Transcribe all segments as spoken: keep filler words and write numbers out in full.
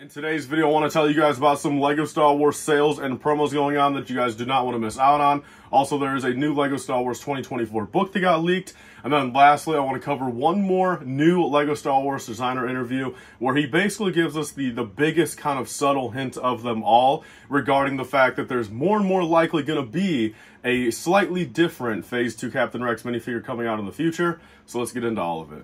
In today's video, I want to tell you guys about some LEGO Star Wars sales and promos going on that you guys do not want to miss out on. Also, there is a new LEGO Star Wars twenty twenty-four book that got leaked. And then lastly, I want to cover one more new LEGO Star Wars designer interview where he basically gives us the, the biggest kind of subtle hint of them all regarding the fact that there's more and more likely going to be a slightly different Phase two Captain Rex minifigure coming out in the future. So let's get into all of it.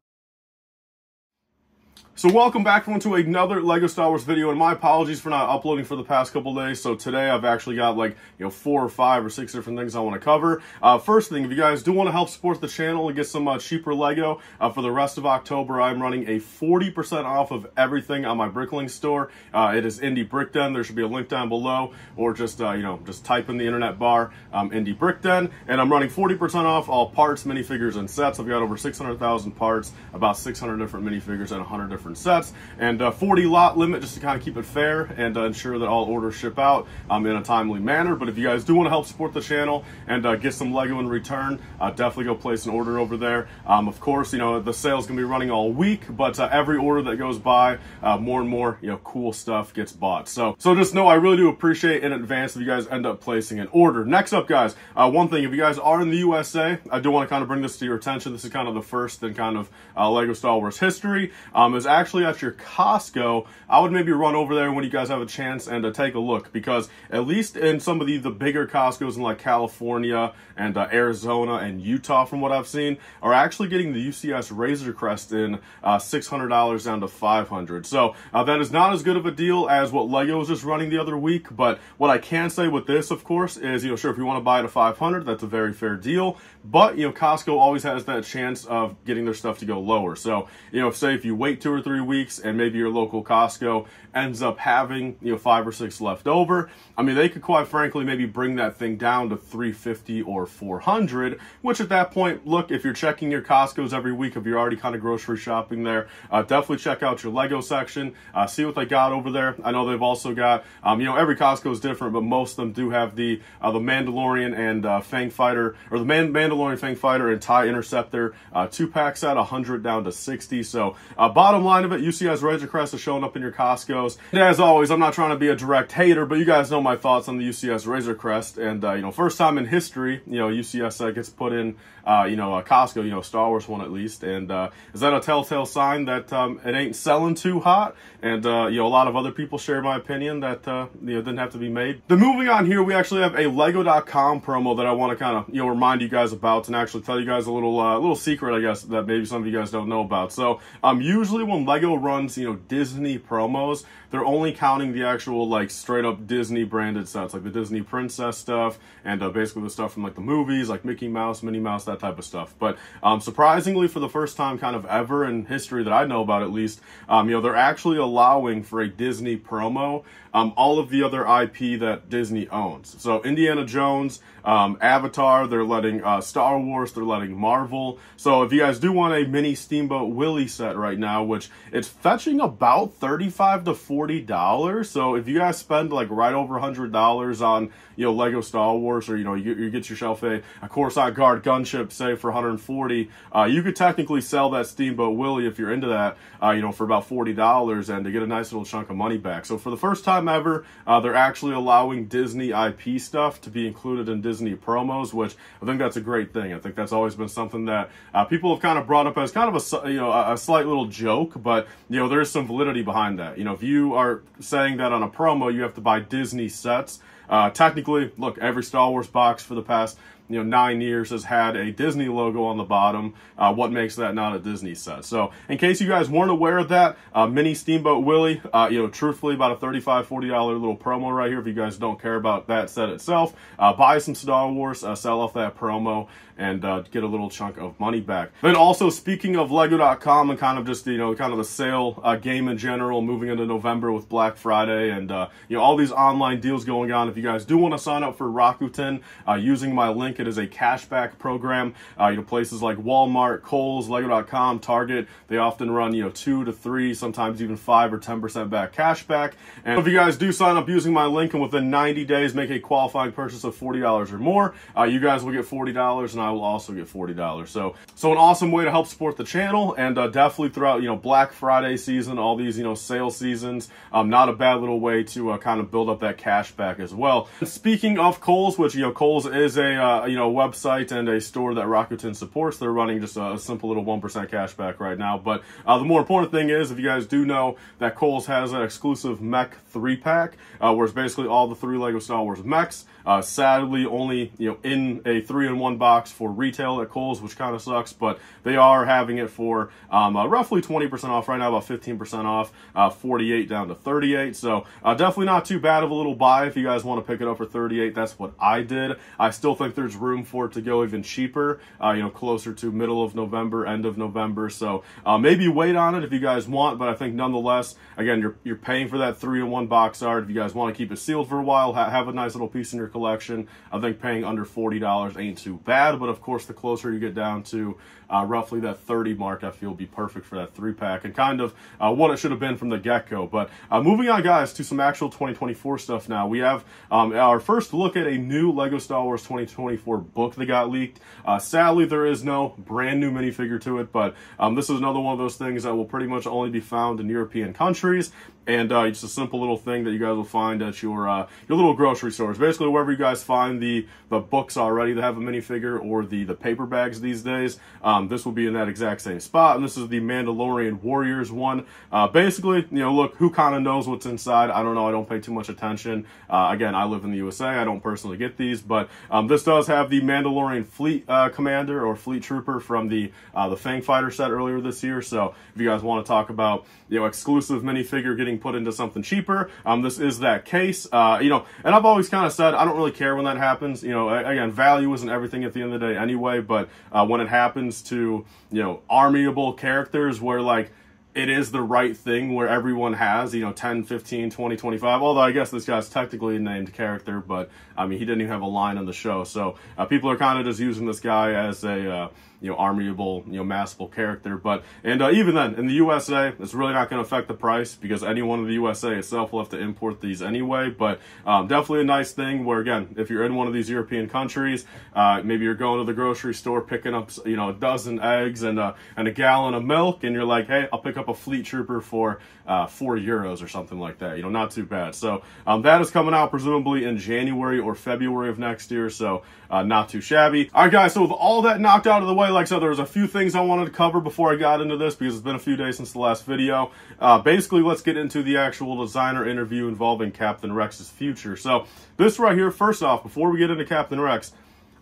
So welcome back, everyone, to another LEGO Star Wars video, and my apologies for not uploading for the past couple days. So today I've actually got like, you know, four or five or six different things I want to cover. Uh, first thing, if you guys do want to help support the channel and get some uh, cheaper LEGO, uh, for the rest of October, I'm running a forty percent off of everything on my BrickLink store. Uh, it is IndieBrickDen. There should be a link down below, or just, uh, you know, just type in the internet bar, um, IndieBrickDen, and I'm running forty percent off all parts, minifigures, and sets. I've got over six hundred thousand parts, about six hundred different minifigures, and one hundred different sets, and uh, forty lot limit just to kind of keep it fair and uh, ensure that all orders ship out um, in a timely manner. But if you guys do want to help support the channel and uh, get some LEGO in return, uh, definitely go place an order over there. Um, of course, you know, the sale's gonna be running all week, but uh, every order that goes by, uh, more and more, you know, cool stuff gets bought. So so just know I really do appreciate in advance if you guys end up placing an order. Next up, guys, uh, one thing, if you guys are in the U S A, I do want to kind of bring this to your attention. This is kind of the first in kind of uh, LEGO Star Wars history. Um, is actually at your Costco. I would maybe run over there when you guys have a chance and uh, take a look, because at least in some of the, the bigger Costco's in like California and uh, Arizona and Utah, from what I've seen, are actually getting the U C S Razor Crest in uh, six hundred dollars down to five hundred dollars. So uh, that is not as good of a deal as what LEGO was just running the other week, but what I can say with this, of course, is, you know, sure, if you want to buy it at five hundred dollars, that's a very fair deal, but, you know, Costco always has that chance of getting their stuff to go lower. So, you know, say if you wait to two or three weeks and maybe your local Costco ends up having, you know, five or six left over, I mean, they could quite frankly maybe bring that thing down to three fifty or four hundred, which at that point, look, if you're checking your Costco's every week, if you're already kind of grocery shopping there, uh, definitely check out your LEGO section, uh, see what they got over there. I know they've also got, um, you know, every Costco is different, but most of them do have the uh, the Mandalorian and uh, Fang Fighter, or the Man Mandalorian Fang Fighter and TIE Interceptor uh, two packs at one hundred down to sixty. So uh, bottom line of it, U C S Razor Crest is showing up in your Costco's. And as always, I'm not trying to be a direct hater, but you guys know my thoughts on the U C S Razor Crest. And, uh, you know, first time in history, you know, U C S uh, gets put in, uh, you know, uh, Costco, you know, Star Wars one at least. And uh, is that a telltale sign that um, it ain't selling too hot? And, uh, you know, a lot of other people share my opinion that, uh, you know, didn't have to be made. Then moving on here, we actually have a Lego dot com promo that I want to kind of, you know, remind you guys about and actually tell you guys a little, uh, little secret, I guess, that maybe some of you guys don't know about. So, um, usually when LEGO runs, you know, Disney promos, they're only counting the actual, like, straight up Disney branded sets, like the Disney princess stuff and uh, basically the stuff from like the movies, like Mickey Mouse, Minnie Mouse, that type of stuff. But um, surprisingly, for the first time kind of ever in history that I know about, at least, um, you know, they're actually allowing for a Disney promo um, all of the other I P that Disney owns. So Indiana Jones, um, Avatar, they're letting uh, Star Wars, they're letting Marvel. So if you guys do want a mini Steamboat Willie set right now, which it's fetching about thirty-five to forty dollars. So if you guys spend like right over a hundred dollars on, you know, LEGO Star Wars, or, you know, you, you get yourself a, a Corsair Guard gunship, say, for one hundred forty, uh, you could technically sell that Steamboat Willie, if you're into that, uh, you know, for about forty dollars, and to get a nice little chunk of money back. So for the first time ever, uh, they're actually allowing Disney I P stuff to be included in Disney promos, which I think that's a great thing. I think that's always been something that uh, people have kind of brought up as kind of a, you know, a, a slight little joke, but, you know, there's some validity behind that. You know, if you are saying that on a promo, you have to buy Disney sets. Uh, technically, look, every Star Wars box for the past, you know, nine years has had a Disney logo on the bottom. Uh, what makes that not a Disney set? So in case you guys weren't aware of that, uh, mini Steamboat Willie, uh, you know, truthfully about a thirty-five, forty dollar little promo right here. If you guys don't care about that set itself, uh, buy some Star Wars, uh, sell off that promo, and uh, get a little chunk of money back. Then also, speaking of Lego dot com and kind of just, you know, kind of the sale uh, game in general, moving into November with Black Friday and, uh, you know, all these online deals going on. If you guys do want to sign up for Rakuten, uh, using my link BrickLink. It is a cashback program. Uh, you know, places like Walmart, Kohl's, Lego dot com, Target, they often run, you know, two to three, sometimes even five or ten percent back cashback. And if you guys do sign up using my link and within ninety days make a qualifying purchase of forty dollars or more, uh, you guys will get forty dollars and I will also get forty dollars. So, so an awesome way to help support the channel, and uh, definitely throughout, you know, Black Friday season, all these, you know, sale seasons, um, not a bad little way to uh, kind of build up that cashback as well. And speaking of Kohl's, which, you know, Kohl's is a, uh, you know, website and a store that Rakuten supports. They're running just a simple little one percent cashback right now. But uh, the more important thing is, if you guys do know that Kohl's has an exclusive mech three pack, uh, where it's basically all the three LEGO Star Wars mechs. Uh, sadly, only, you know, in a three in one box for retail at Kohl's, which kind of sucks, but they are having it for um, uh, roughly twenty percent off right now, about fifteen percent off, uh, forty-eight down to thirty-eight. So uh, definitely not too bad of a little buy if you guys want to pick it up for thirty-eight. That's what I did. I still think there's room for it to go even cheaper, uh, you know, closer to middle of November, end of November. So uh, maybe wait on it if you guys want, but I think nonetheless, again, you're, you're paying for that three in one box art. If you guys want to keep it sealed for a while, ha have a nice little piece in your collection, I think paying under forty dollars ain't too bad. But of course, the closer you get down to uh, roughly that thirty mark, I feel will be perfect for that three pack and kind of uh, what it should have been from the get-go. But uh, moving on, guys, to some actual twenty twenty-four stuff now. We have um, our first look at a new LEGO Star Wars twenty twenty-four book that got leaked. Uh, sadly, there is no brand new minifigure to it, but um, this is another one of those things that will pretty much only be found in European countries. And uh, it's a simple little thing that you guys will find at your uh, your little grocery stores. Basically, wherever you guys find the, the books already that have a minifigure or the, the paper bags these days, um, this will be in that exact same spot. And this is the Mandalorian Warriors one. Uh, basically, you know, look, who kind of knows what's inside? I don't know. I don't pay too much attention. Uh, again, I live in the U S A. I don't personally get these. But um, this does have the Mandalorian Fleet uh, Commander or Fleet Trooper from the, uh, the Fang Fighter set earlier this year. So if you guys want to talk about, you know, exclusive minifigure getting put into something cheaper, um this is that case. Uh you know, and I've always kind of said I don't really care when that happens. You know, again, value isn't everything at the end of the day anyway, but uh when it happens to, you know, armyable characters where, like, it is the right thing, where everyone has, you know, ten, fifteen, twenty, twenty-five, although I guess this guy's technically a named character, but I mean, he didn't even have a line on the show. So uh, people are kind of just using this guy as a uh you know, armyable, you know, massable character. But, and uh, even then, in the U S A, it's really not going to affect the price because anyone in the U S A itself will have to import these anyway. But um, definitely a nice thing where, again, if you're in one of these European countries, uh, maybe you're going to the grocery store, picking up, you know, a dozen eggs and a, and a gallon of milk, and you're like, hey, I'll pick up a Fleet Trooper for uh, four euros or something like that. You know, not too bad. So um, that is coming out presumably in January or February of next year. So uh, not too shabby. All right, guys, so with all that knocked out of the way, like I said, there was a few things I wanted to cover before I got into this because it's been a few days since the last video. Uh, basically, let's get into the actual designer interview involving Captain Rex's future. So this right here, first off, before we get into Captain Rex,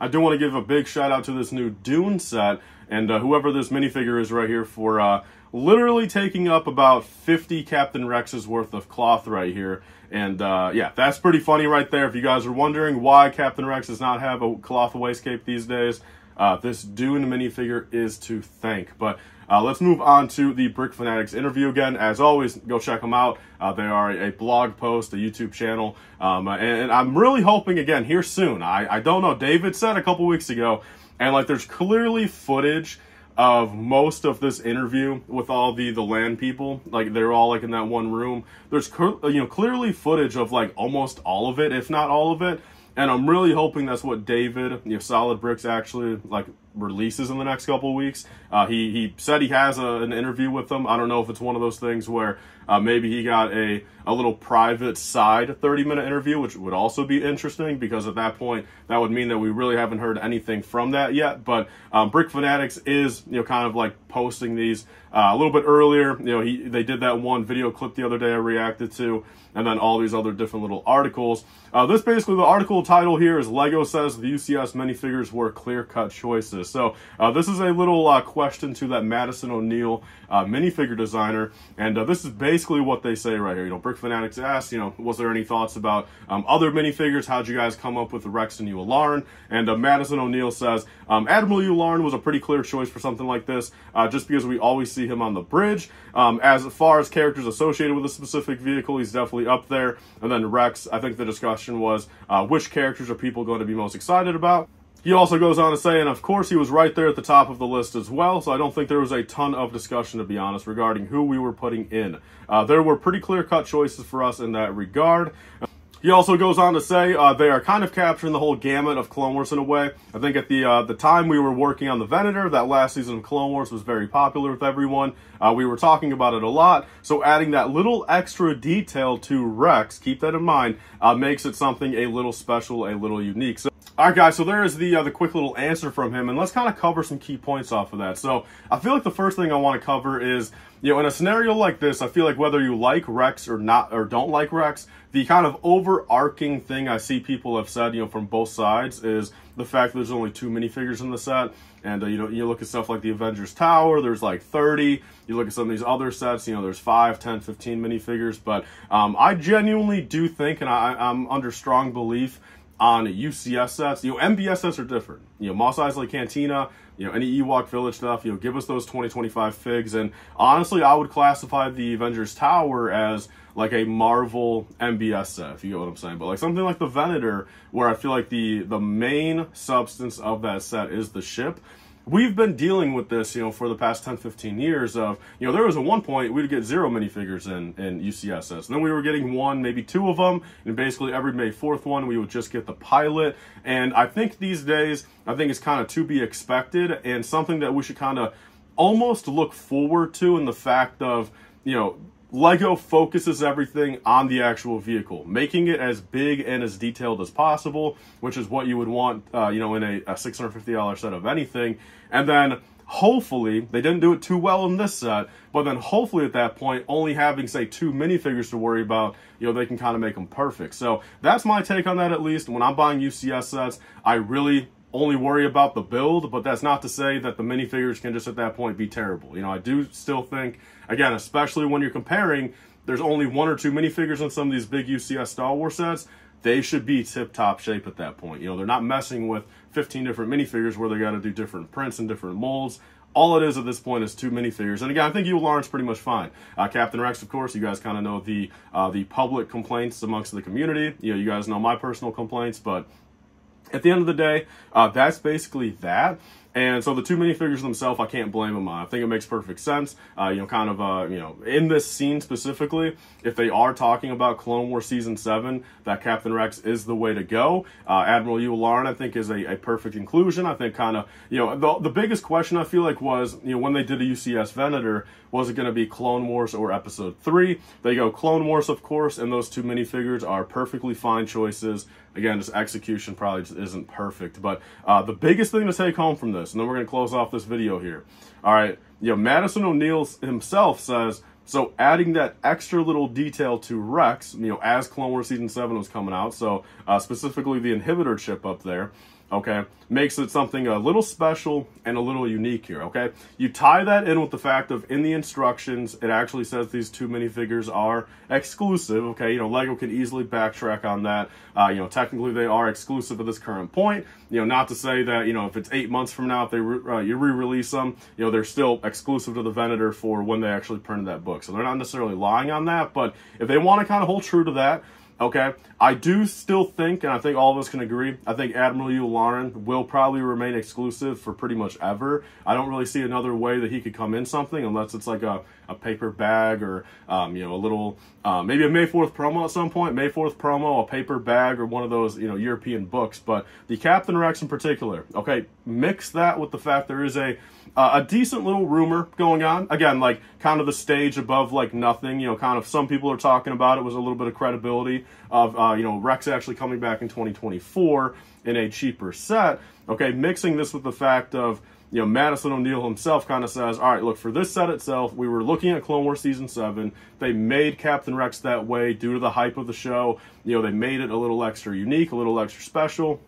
I do want to give a big shout out to this new Dune set and uh, whoever this minifigure is right here for uh, literally taking up about fifty Captain Rex's worth of cloth right here. And uh, yeah, that's pretty funny right there. If you guys are wondering why Captain Rex does not have a cloth waistcape these days, Uh, this Dune minifigure is to thank. But uh, let's move on to the Brick Fanatics interview again. As always, go check them out. Uh, they are a blog post, a YouTube channel. Um, and, and I'm really hoping, again, here soon. I, I don't know. David said a couple weeks ago, and like there's clearly footage of most of this interview with all the the land people, like they're all like in that one room. There's, you know, clearly footage of like almost all of it, if not all of it. And I'm really hoping that's what David, you know, Solid Bricks actually like releases in the next couple of weeks. Uh, he he said he has a, an interview with them. I don't know if it's one of those things where uh, maybe he got a a little private side thirty minute interview, which would also be interesting because at that point that would mean that we really haven't heard anything from that yet. But um, Brick Fanatics is, you know, kind of like posting these uh, a little bit earlier. You know, he they did that one video clip the other day I reacted to, and then all these other different little articles. Uh, this basically, the article title here is LEGO says the U C S minifigures were clear-cut choices. So uh, this is a little uh, question to that Madison O'Neill uh, minifigure designer, and uh, this is basically what they say right here. You know, Brick Fanatics asks, you know, was there any thoughts about um, other minifigures? How'd you guys come up with Rex and Yularen? And uh, Madison O'Neill says, um, Admiral Yularen was a pretty clear choice for something like this, uh, just because we always see him on the bridge. Um, as far as characters associated with a specific vehicle, he's definitely up there. And then Rex, I think the discussion was, uh, which characters are people going to be most excited about? He also goes on to say, and of course he was right there at the top of the list as well, so I don't think there was a ton of discussion, to be honest, regarding who we were putting in. Uh, there were pretty clear-cut choices for us in that regard. He also goes on to say uh, they are kind of capturing the whole gamut of Clone Wars in a way. I think at the uh, the time we were working on the Venator, that last season of Clone Wars was very popular with everyone. Uh, we were talking about it a lot, so adding that little extra detail to Rex, keep that in mind, uh, makes it something a little special, a little unique. So, all right, guys, so there is the, uh, the quick little answer from him, and let's kind of cover some key points off of that. So I feel like the first thing I want to cover is, you know, in a scenario like this, I feel like whether you like Rex or not, or don't like Rex, the kind of overarching thing I see people have said, you know, from both sides is the fact that there's only two minifigures in the set. And, uh, you know, you look at stuff like the Avengers Tower, there's like thirty. You look at some of these other sets, you know, there's five, ten, fifteen minifigures. But um, I genuinely do think, and I, I'm under strong belief on U C S sets, you know, M B S sets are different. You know, Mos Eisley Cantina, you know, any Ewok Village stuff, you know, give us those twenty, twenty-five figs. And honestly, I would classify the Avengers Tower as like a Marvel M B S set, if you get what I'm saying. But like something like the Venator, where I feel like the, the main substance of that set is the ship. We've been dealing with this, you know, for the past ten, fifteen years of, you know, there was at one point we'd get zero minifigures in, in U C S sets. And then we were getting one, maybe two of them. And basically every May fourth one, we would just get the pilot. And I think these days, I think it's kind of to be expected and something that we should kind of almost look forward to in the fact of, you know, LEGO focuses everything on the actual vehicle, making it as big and as detailed as possible, which is what you would want, uh, you know, in a, a six hundred fifty dollar set of anything. And then hopefully, they didn't do it too well in this set, but then hopefully at that point, only having, say, two minifigures to worry about, you know, they can kind of make them perfect. So that's my take on that, at least. When I'm buying U C S sets, I really only worry about the build, but that's not to say that the minifigures can just at that point be terrible. You know, I do still think, again, especially when you're comparing, there's only one or two minifigures on some of these big U C S Star Wars sets. They should be tip-top shape at that point. You know, they're not messing with fifteen different minifigures where they got to do different prints and different molds. All it is at this point is two minifigures. And again, I think Yularen's pretty much fine. Uh, Captain Rex, of course, you guys kind of know the, uh, the public complaints amongst the community. You know, you guys know my personal complaints, but at the end of the day, uh, that's basically that. And so the two minifigures themselves, I can't blame them on. I think it makes perfect sense. Uh, you know, kind of, uh, you know, in this scene specifically, if they are talking about Clone Wars Season seven, that Captain Rex is the way to go. Uh, Admiral Yularen, I think, is a, a perfect inclusion. I think kind of, you know, the, the biggest question I feel like was, you know, when they did a U C S Venator, was it going to be Clone Wars or Episode three? They go Clone Wars, of course, and those two minifigures are perfectly fine choices. Again, just execution probably just isn't perfect. But uh, the biggest thing to take home from this, and then we're going to close off this video here. All right. You know, Madison O'Neill himself says, so adding that extra little detail to Rex, you know, as Clone Wars Season seven was coming out, so uh, specifically the inhibitor chip up there, okay, makes it something a little special and a little unique here, okay? You tie that in with the fact of in the instructions, it actually says these two minifigures are exclusive, okay? You know, LEGO can easily backtrack on that. Uh, you know, technically they are exclusive at this current point. You know, not to say that, you know, if it's eight months from now, if they re uh, you re-release them, you know, they're still exclusive to the Venator for when they actually printed that book. So they're not necessarily lying on that, but if they want to kind of hold true to that, okay, I do still think, and I think all of us can agree, I think Admiral Yularen will probably remain exclusive for pretty much ever. I don't really see another way that he could come in something unless it's like a, a paper bag or, um, you know, a little, uh, maybe a May fourth promo at some point, May fourth promo, a paper bag, or one of those, you know, European books. But the Captain Rex in particular, okay, mix that with the fact there is a, uh, a decent little rumor going on. Again, like kind of the stage above like nothing, you know, kind of some people are talking about it was a little bit of credibility of, uh, you know, Rex actually coming back in twenty twenty-four in a cheaper set. Okay, mixing this with the fact of, you know, Madison O'Neill himself kind of says, all right, look, for this set itself, we were looking at Clone Wars Season seven. They made Captain Rex that way due to the hype of the show. You know, they made it a little extra unique, a little extra special.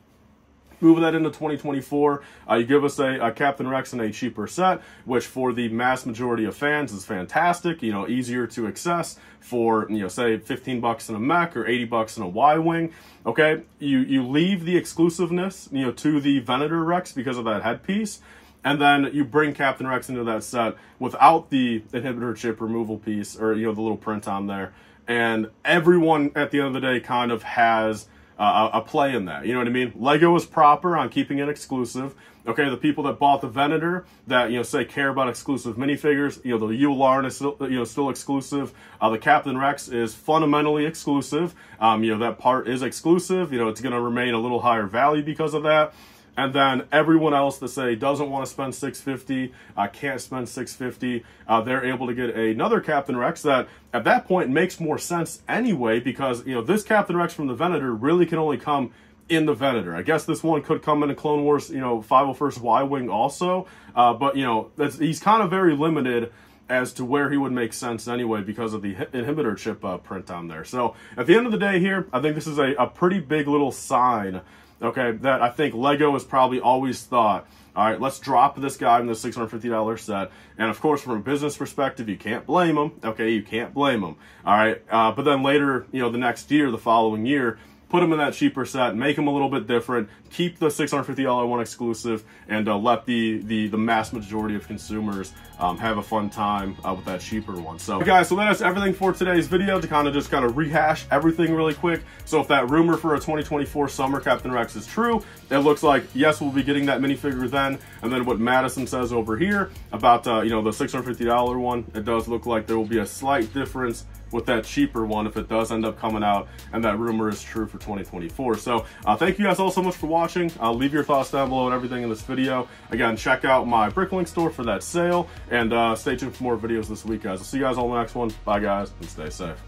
Move that into twenty twenty-four, uh, you give us a, a Captain Rex in a cheaper set, which for the mass majority of fans is fantastic, you know, easier to access for, you know, say fifteen bucks in a mech or eighty bucks in a Y-Wing, okay? You, you leave the exclusiveness, you know, to the Venator Rex because of that headpiece, and then you bring Captain Rex into that set without the inhibitor chip removal piece or, you know, the little print on there, and everyone at the end of the day kind of has uh, a play in that. You know what I mean? LEGO is proper on keeping it exclusive. Okay, the people that bought the Venator that, you know, say care about exclusive minifigures, you know, the Yularen is still, you know, still exclusive. Uh, the Captain Rex is fundamentally exclusive. Um, you know, that part is exclusive. You know, it's going to remain a little higher value because of that. And then everyone else that say doesn't want to spend six hundred fifty dollars, uh, can't spend six hundred fifty dollars, uh, they're able to get another Captain Rex that at that point makes more sense anyway, because, you know, this Captain Rex from the Venator really can only come in the Venator. I guess this one could come in a Clone Wars, you know, five oh first Y-Wing also, uh, but, you know, that's, he's kind of very limited as to where he would make sense anyway because of the inhibitor chip uh, print on there. So at the end of the day here, I think this is a, a pretty big little sign, okay, that I think LEGO has probably always thought, all right, let's drop this guy in the six hundred fifty dollar set. And of course, from a business perspective, you can't blame him, okay? You can't blame him, all right? Uh, but then later, you know, the next year, the following year, put them in that cheaper set, make them a little bit different, keep the six hundred fifty dollar one exclusive, and uh, let the, the, the mass majority of consumers um, have a fun time uh, with that cheaper one. So, hey guys, so that's everything for today's video to kind of just kind of rehash everything really quick. So if that rumor for a twenty twenty-four summer Captain Rex is true, it looks like, yes, we'll be getting that minifigure then. And then what Madison says over here about, uh, you know, the six hundred fifty dollar one, it does look like there will be a slight difference with that cheaper one if it does end up coming out and that rumor is true for twenty twenty-four. So uh, thank you guys all so much for watching. Uh, leave your thoughts down below and everything in this video. Again, check out my BrickLink store for that sale, and uh, stay tuned for more videos this week, guys. I'll see you guys on the next one. Bye, guys, and stay safe.